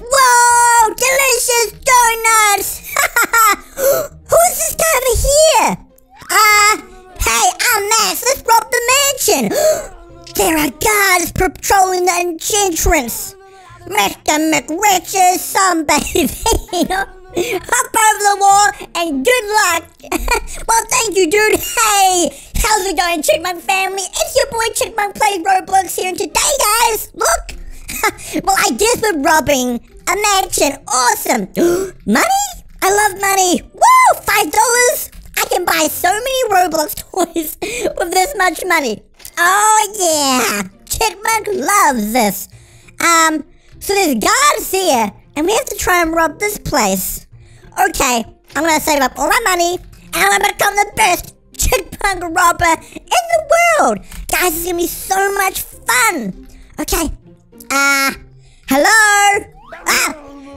Whoa! Delicious donuts! Who's this guy over here? Hey, I'm Max. Let's rob the mansion. There are guards patrolling the entrance. Mr. McRiches, sunbathing. Hop over the wall and good luck. Well, thank you, dude. Hey, how's it going, Chipmunk family? It's your boy Chipmunk Plays Roblox here, and today, guys, look. Well, I guess we're robbing a mansion. Awesome. Money? I love money. Woo! $5. I can buy so many Roblox toys with this much money. Oh, yeah. Chipmunk loves this. So there's guards here, and we have to try and rob this place. Okay, I'm going to save up all my money, and I'm going to become the best Chipmunk robber in the world. Guys, it's going to be so much fun. Okay. Hello?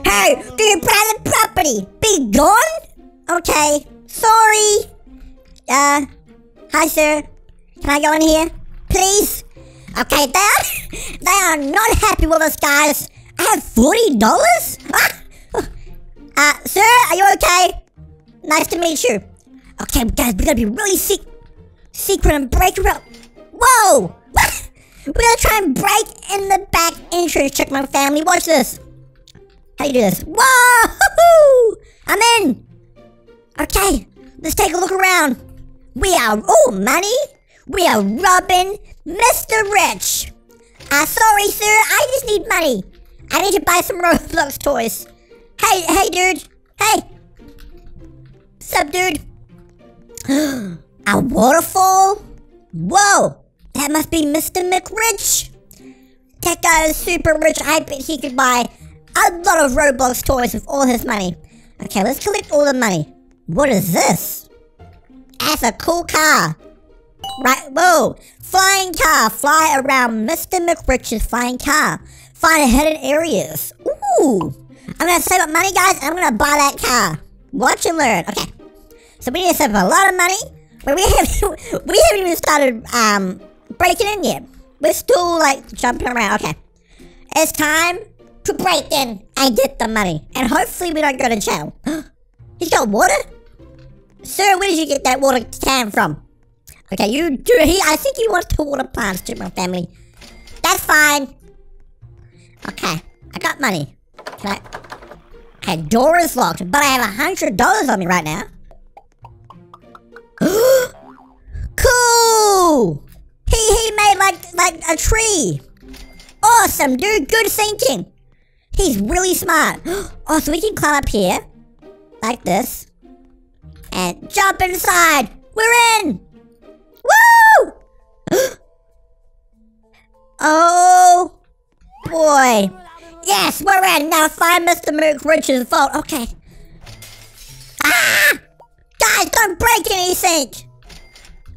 Hey, do your private property. Be gone? Okay, sorry. Hi, sir. Can I go in here, please? Okay, they are not happy with us, guys. I have $40? Sir, are you okay? Nice to meet you. Okay, guys, we're gonna be really secret and break around. Whoa! We're gonna try and break in the back entrance, Chipmunk family. Watch this. How do you do this? Whoa! I'm in. Okay, let's take a look around. We are, oh, money. We are robbing Mr. Rich. Sorry, sir, I just need money. I need to buy some Roblox toys. Hey, dude. Hey. Sup, dude? A waterfall? Whoa. That must be Mr. McRich. That guy is super rich. I bet he could buy a lot of Roblox toys with all his money. Okay, let's collect all the money. What is this? That's a cool car. Right, whoa. Flying car. Fly around Mr. McRich's flying car. Find hidden areas. Ooh. I'm going to save up money, guys, and I'm going to buy that car. Watch and learn. Okay. So we need to save up a lot of money. But we haven't even started, breaking in yet. We're still like jumping around. Okay, it's time to break in and get the money, and hopefully we don't go to jail. He's got water, sir. Where did you get that water can from? Okay, you do. I think he wants to water plants, to my family. That's fine. Okay, I got money. Can I? Okay, door is locked, but I have $100 on me right now. Cool. He made like a tree. Awesome, dude. Good thinking. He's really smart. Oh, so we can climb up here. Like this. And jump inside. We're in. Woo! Oh, boy. Yes, we're in. Now find Mr. McRich's vault. Okay. Ah! Guys, don't break anything.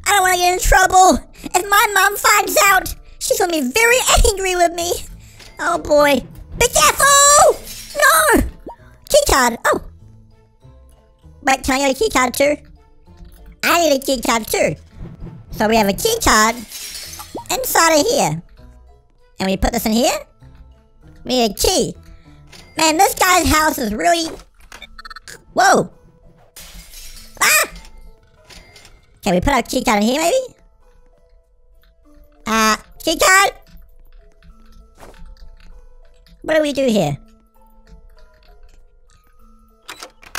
I don't want to get in trouble. If my mom finds out, she's going to be very angry with me. Oh, boy. Be careful! No! Keycard. Oh. Wait, can I get a keycard too? I need a keycard too. So we have a keycard inside of here. And we put this in here. We need a key. Man, this guy's house is really... Whoa. Ah! Can we put our keycard in here, maybe? Keycard? What do we do here?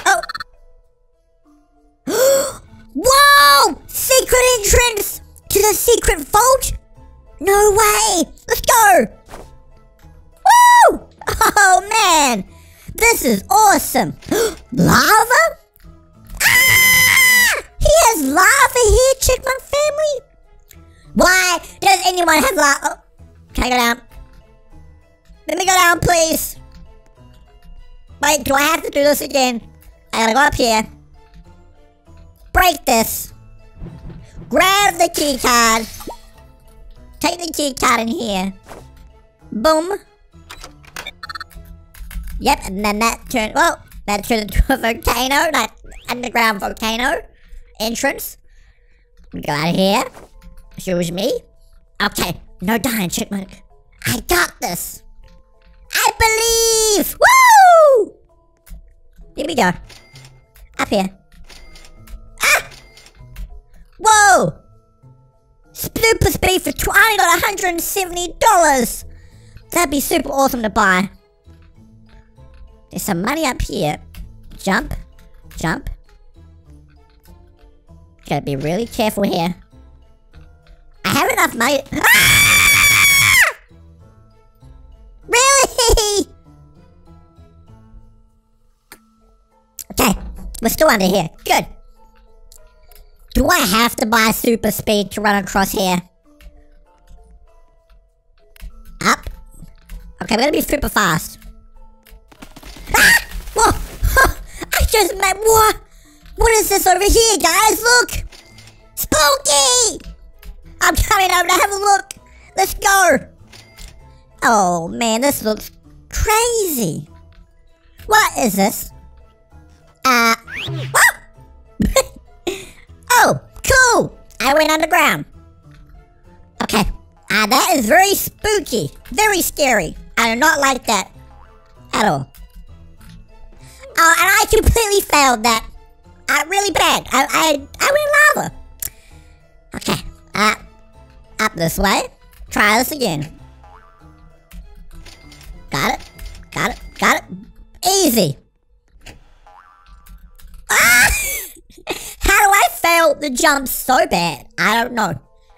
Oh! Whoa! Secret entrance to the secret vault? No way! Let's go! Woo! Oh, man! This is awesome! Lava? Ah! He has lava here, Chipmunk family? Why does anyone have lava? Oh, can I go down? Let me go down, please. Wait, do I have to do this again? I gotta go up here. Break this. Grab the key card. Take the key card in here. Boom. Yep, and then that turned. Well, that turned into a volcano, like underground volcano entrance. Go out of here. Excuse me. Okay, no dying, Chipmunk. I got this. I believe. Woo! we go. Up here. Ah! Whoa! Super speed for I only got $170. That'd be super awesome to buy. There's some money up here. Jump. Jump. Gotta be really careful here. I have enough money. Ah! Really? Okay. We're still under here. Good. Do I have to buy super speed to run across here? Up. Okay, we're gonna be super fast. Ah! Whoa! I just made what? What is this over here, guys? Look! Spooky! I'm coming over to have a look. Let's go. Oh man, this looks crazy. What is this? Oh, cool! I went underground. Okay. That is very spooky. Very scary. I do not like that at all. Oh, and I completely failed that. Really bad. I went lava. Okay. Up this way. Try this again. Got it. Got it. Got it. Easy. Ah! How do I fail the jump so bad? I don't know.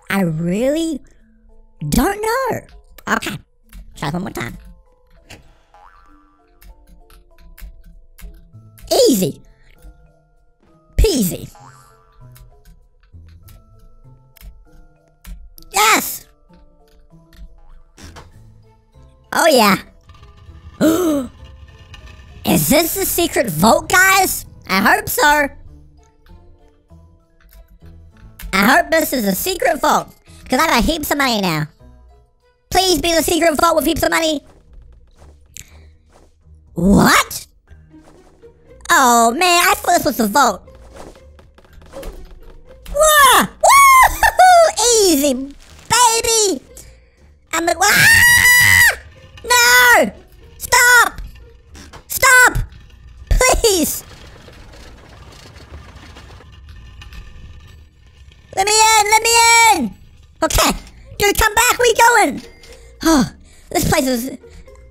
I really don't know. Okay. Try it one more time. Easy. Peasy. Yes! Oh yeah. Is this the secret vault, guys? I hope so. I hope this is a secret vault, because I got heaps of money now. Please be the secret vault with heaps of money. What? Oh man, I thought this was the vault. Whoa! Woo! Easy, baby! I'm like, ah! No! Stop! Stop! Please! Let me in! Let me in! Okay, dude, come back. We going? Oh, this place is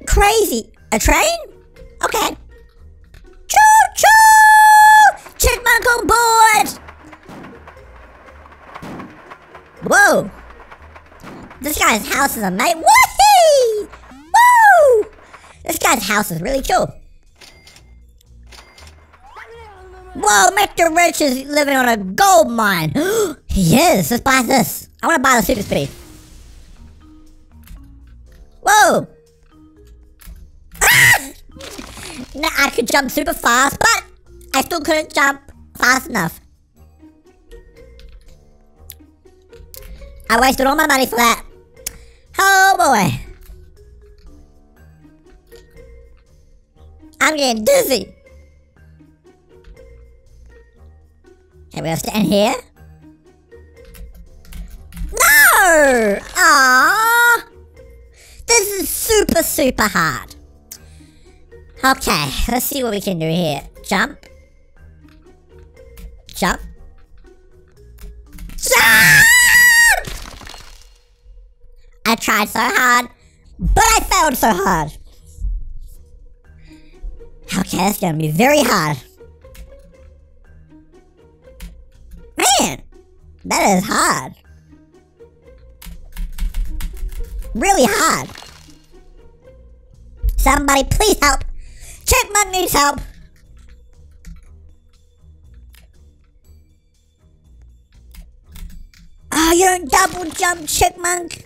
crazy. A train? Okay. Choo choo! Chipmunk on board! Whoa! This guy's house is a mate. Woohoo! Woo! This guy's house is really cool. Whoa, Mr. Rich is living on a gold mine. He is. Let's buy this. I want to buy the super speed. Whoa! Ah! Now I could jump super fast, but I still couldn't jump fast enough. I wasted all my money for that. Oh boy. I'm getting dizzy. Okay, we're standing here. No! Aww. This is super, super hard. Okay, let's see what we can do here. Jump. Jump. Jump! I tried so hard, but I failed so hard. Okay, that's gonna be very hard. Man, that is hard. Really hard. Somebody please help. Chipmunk needs help. Oh, you don't double jump, Chipmunk.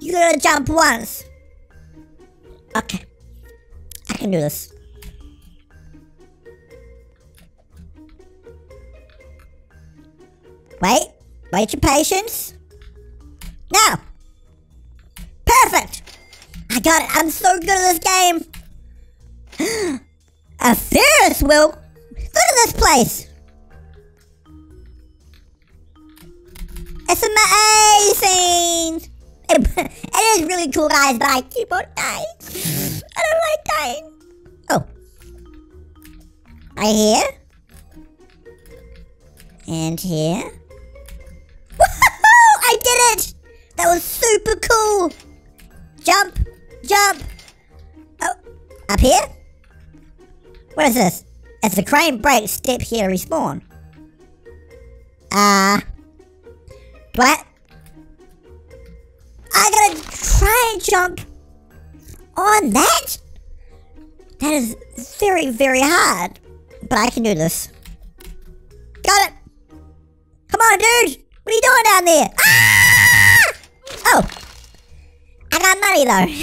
You gotta jump once. Okay. I can do this. Wait. Wait your patience. Now. Perfect. I got it. I'm so good at this game. A Ferris wheel? Look at this place. It's amazing. It is really cool, guys, but I keep on dying. I don't like dying. Oh. I hear. And here. Woohoo! I did it! That was super cool! Jump! Jump! Oh, up here? What is this? As the crane breaks, step here to respawn. What? I gotta try and jump on that? That is very, very hard. But I can do this. Got it! Come on, dude! What are you doing down there? Ah! Oh! I got money,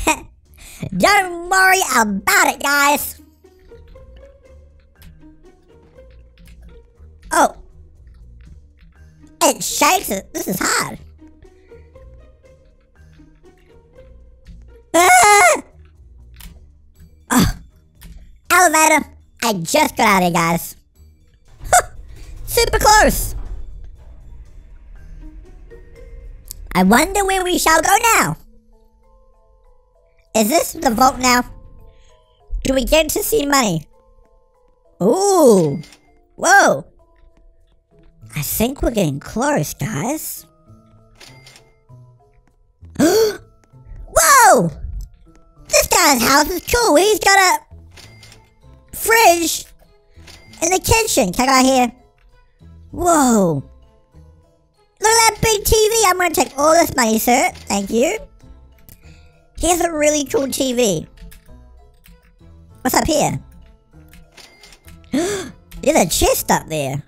though. Don't worry about it, guys. Oh. It shakes it. This is hard. Ah! Oh. Elevator. I just got out of here, guys. Super close. I wonder where we shall go now. Is this the vault now? Do we get to see money? Ooh. Whoa. I think we're getting close, guys. Whoa! This guy's house is cool. He's got a fridge in the kitchen. Can I go here? Whoa. Look at that big TV. I'm going to take all this money, sir. Thank you. Here's a really cool TV. What's up here? There's a chest up there.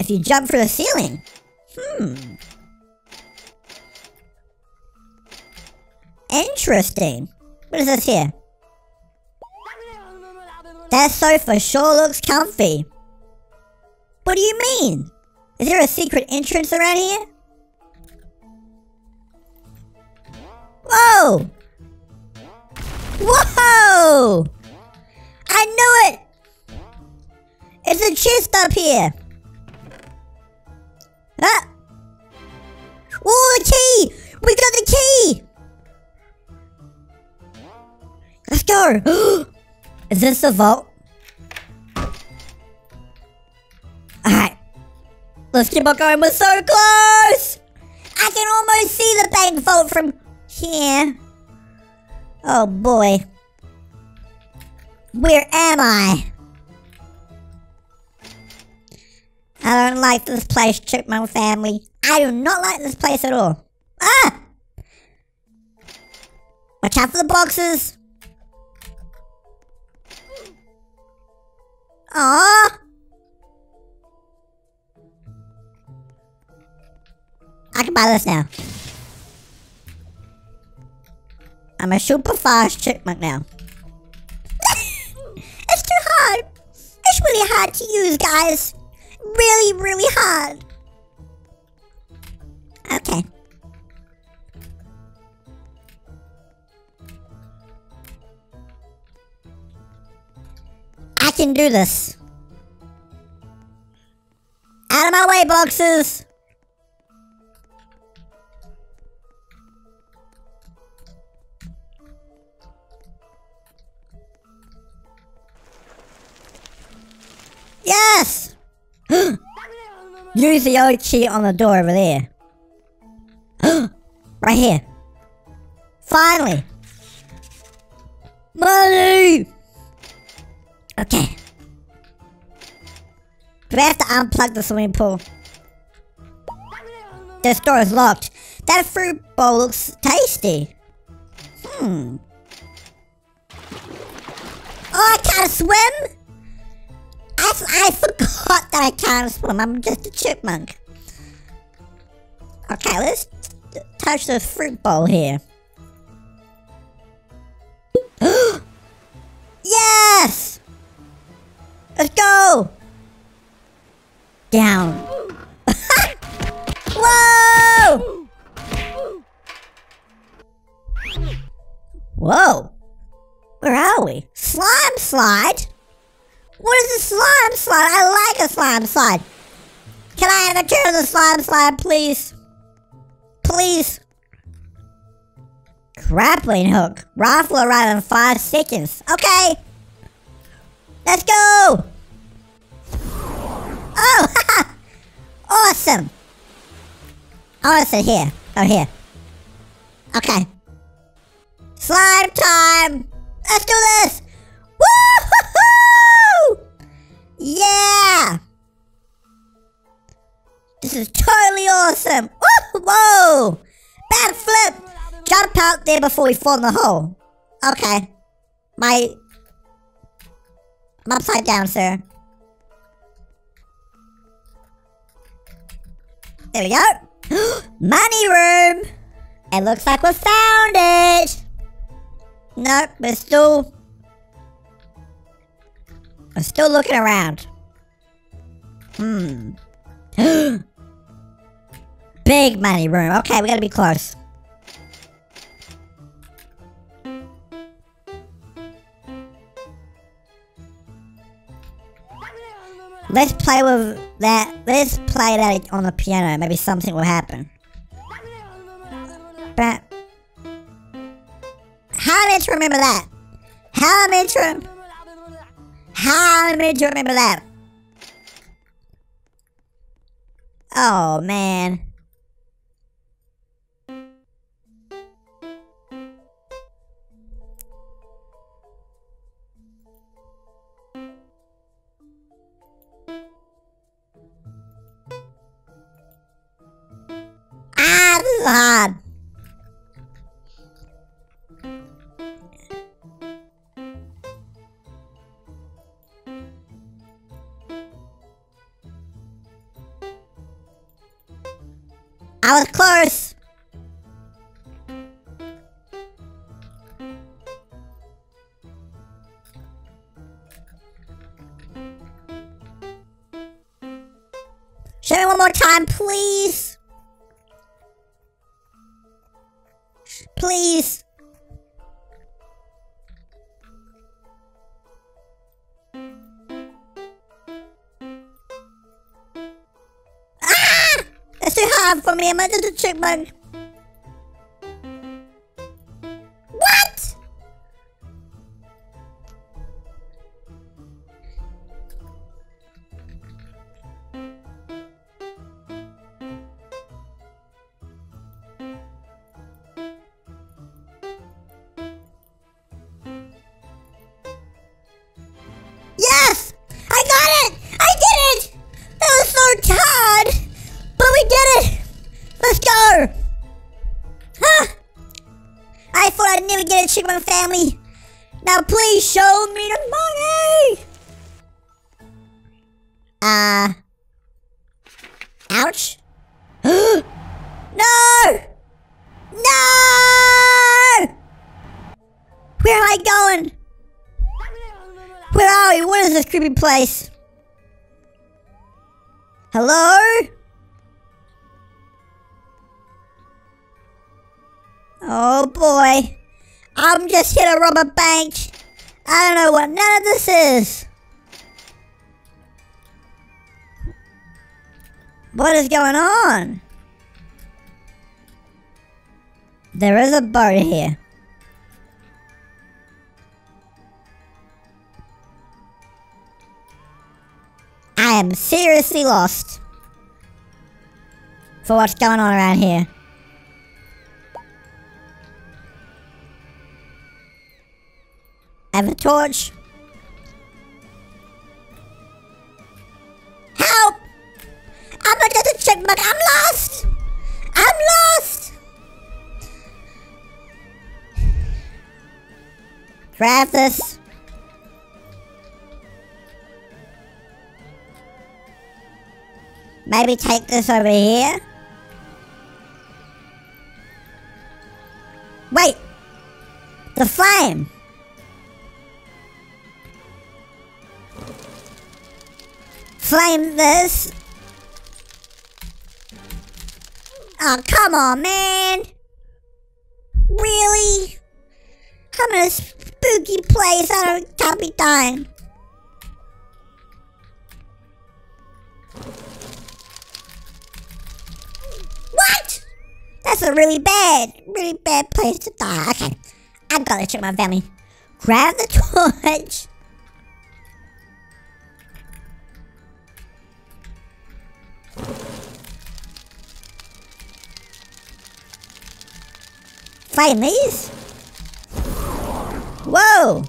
If you jump through the ceiling. Interesting. What is this here? That sofa sure looks comfy. What do you mean? Is there a secret entrance around here? Whoa! Whoa! I knew it! It's a chest up here. Ah! Oh, the key! We got the key! Let's go! Is this the vault? Alright. Let's keep on going. We're so close! I can almost see the bank vault from here. Oh boy. Where am I? I don't like this place, Chipmunk family. I do not like this place at all. Ah! Watch out for the boxes. Aww. I can buy this now. I'm a super fast Chipmunk now. It's too hard. It's really hard to use, guys. Really, really hard. Okay. I can do this. Out of my way, boxes. Yes! Use the old key on the door over there. Right here. Finally. Money! Okay. Do I have to unplug the swimming pool? This door is locked. That fruit bowl looks tasty. Oh, I can't swim? I forgot that I can't swim. I'm just a chipmunk. Okay, let's touch the fruit bowl here. Yes! Let's go! Down. Whoa! Whoa! Where are we? Slime slide? What is a slime slide? I like a slime slide. Can I have a turn of the slime slide, please? Please. Grappling hook. Raft will arrive in 5 seconds. Okay. Let's go. awesome. Oh, it's in here. Oh, here. Okay. Slime time! Let's do this! Woo-hoo-hoo! Yeah! This is totally awesome! Woo! Whoa! Backflip! Jump out there before we fall in the hole. Okay. I'm upside down, sir. There we go. Money room! It looks like we found it! Nope, we're still looking around. Big money room. Okay, we gotta be close. Let's play with that. Let's play that on the piano. Maybe something will happen. But how am I to remember that? How am I to remember that? Oh man. Hard. I was close. Show me one more time, please. Please. Ah! That's too hard for me. I'm just a chipmunk. What? Chipmunk family, now please show me the money. Ouch. No, no. Where am I going? Where are we? What is this creepy place? Hello? Oh boy. I'm just here to rob a bank. I don't know what none of this is. What is going on? There is a boat here. I am seriously lost for what's going on around here. I have a torch. Help! I'm not just a chipmunk. I'm lost! I'm lost! Grab this. Maybe take this over here. Wait! The flame! Flame this. Oh, come on, man. Really? I'm in a spooky place. I can't be dying. What? That's a really bad place to die. Okay. I've got to check my family. Grab the torch. Playing these? Whoa!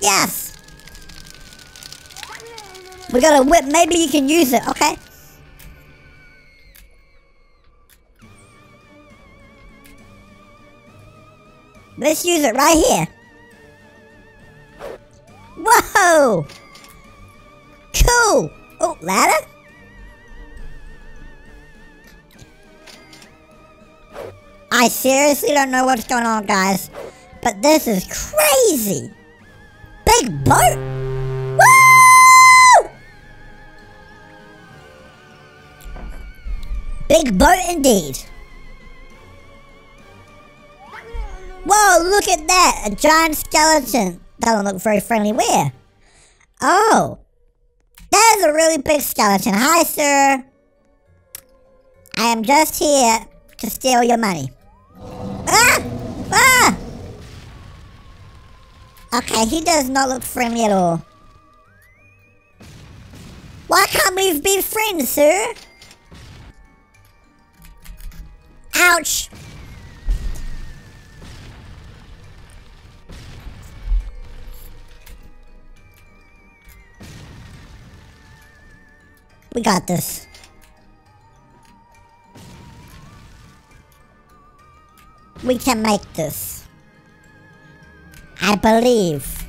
Yes! We got a whip, maybe you can use it, okay? Let's use it right here. Whoa! Cool! Oh, ladder? I seriously don't know what's going on, guys, but this is crazy! Big boat? Woo! Big boat indeed. Whoa, look at that! A giant skeleton. Doesn't look very friendly. Where? Oh. That is a really big skeleton. Hi, sir. I am just here to steal your money. Ah! Ah! Okay, he does not look friendly at all. Why can't we be friends, sir? Ouch! We got this. We can make this. I believe.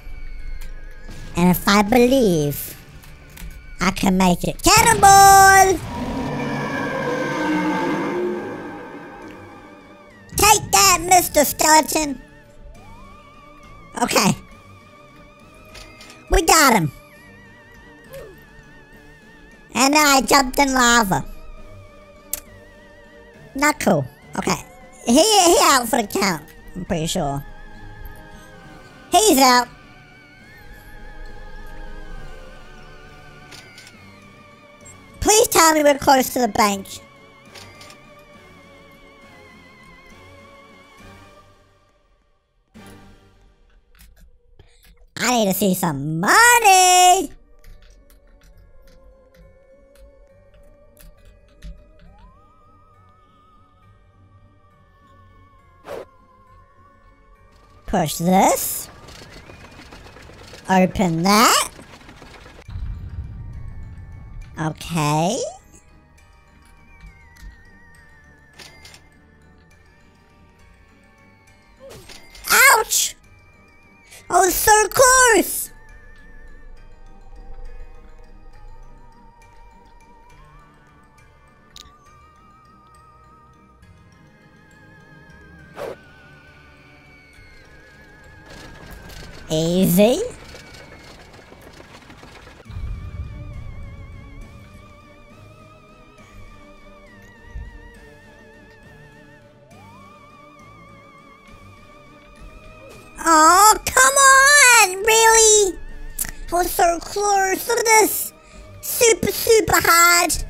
And if I believe, I can make it. Cannonball! Take that, Mr. Skeleton. Okay. We got him. And then I jumped in lava. Not cool. Okay. He out for the count, I'm pretty sure. He's out. Please tell me we're close to the bank. I need to see some money. Push this. Open that. Okay. Ouch! Oh, so close! Easy. Oh, come on! Really? I was so close. Look at this. Super, super hard.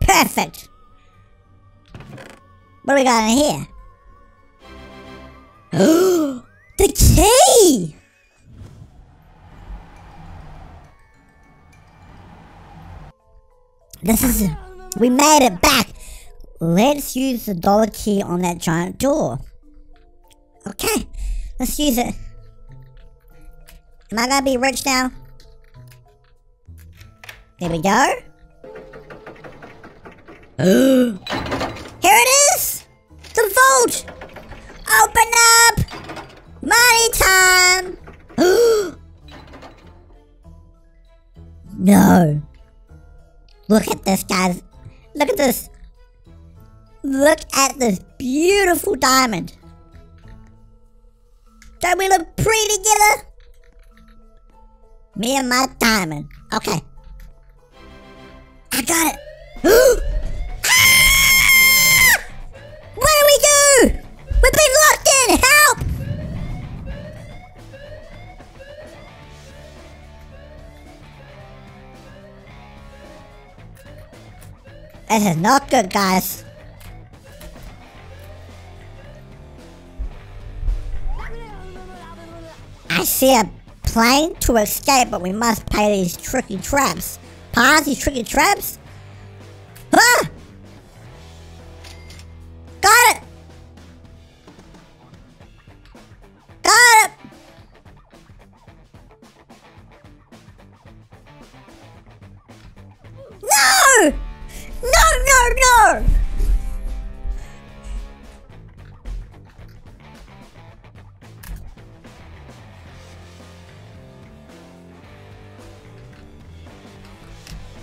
Perfect. What do we got in here? The key! This is it. We made it back. Let's use the dollar key on that giant door. Okay, let's use it. Am I gonna be rich now? There we go. Here it is! The vault! Open up! Money time! No! Look at this, guys. Look at this. Look at this beautiful diamond. Don't we look pretty together? Me and my diamond. Okay. I got it. What This is not good, guys. I see a plane to escape, but we must pay these tricky traps. Pass these tricky traps? Ah! Got it! Got it! No! No!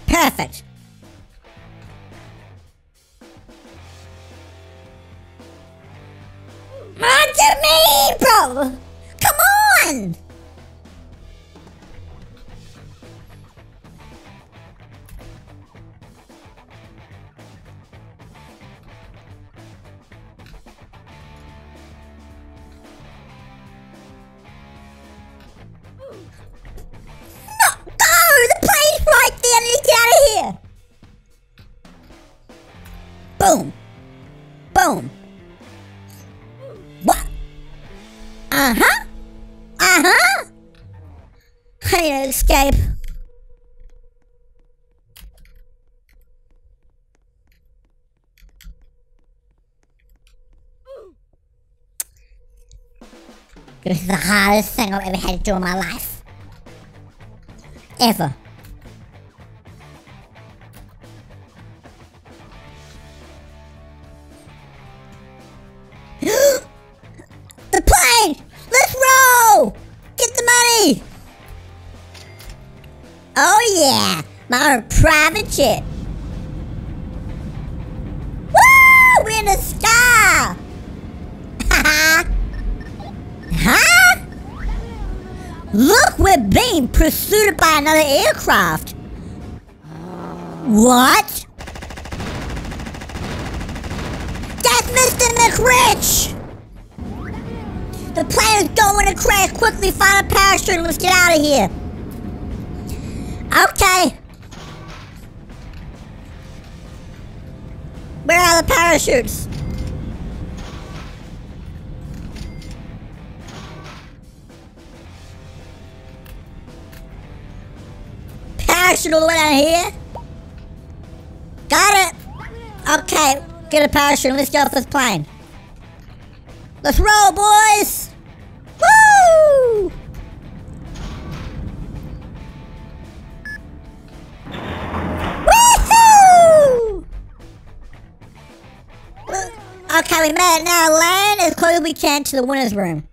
Perfect. Onto me, bro! Come on! Boom! Boom! What? Uh-huh! Uh-huh! I need to escape. This is the hardest thing I've ever had to do in my life. Ever. Oh yeah, my own private jet. Woo! We're in the sky. Huh? Look, we're being pursued by another aircraft. What? That's Mr. McRich. The plane is going to crash. Quickly find a parachute and let's get out of here. Okay. Where are the parachutes? Parachute all the way down here. Got it. Okay, get a parachute and let's get off this plane. Let's roll, boys. Woo! Okay, we made it now. Land as close as we can to the winner's room.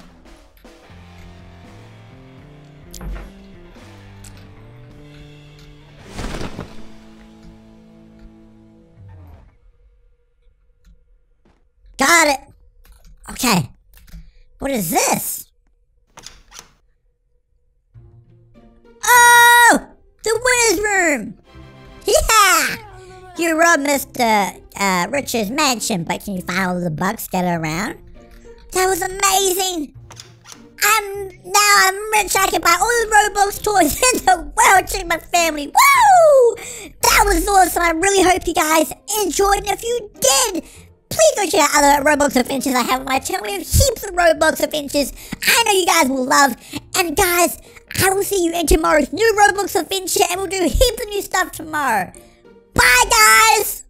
Got it. Okay. What is this? Oh! The winner's room! Yeah! You robbed Mr. Richard's mansion, but can you find all the bugs scattered around? That was amazing! Now I'm rich. I can buy all the Roblox toys in the world to my family. Woo! That was awesome. I really hope you guys enjoyed, and if you did, please go check out other Roblox adventures I have on my channel. We have heaps of Roblox adventures I know you guys will love. And guys, I will see you in tomorrow's new Roblox adventure, and we'll do heaps of new stuff tomorrow. Bye, guys!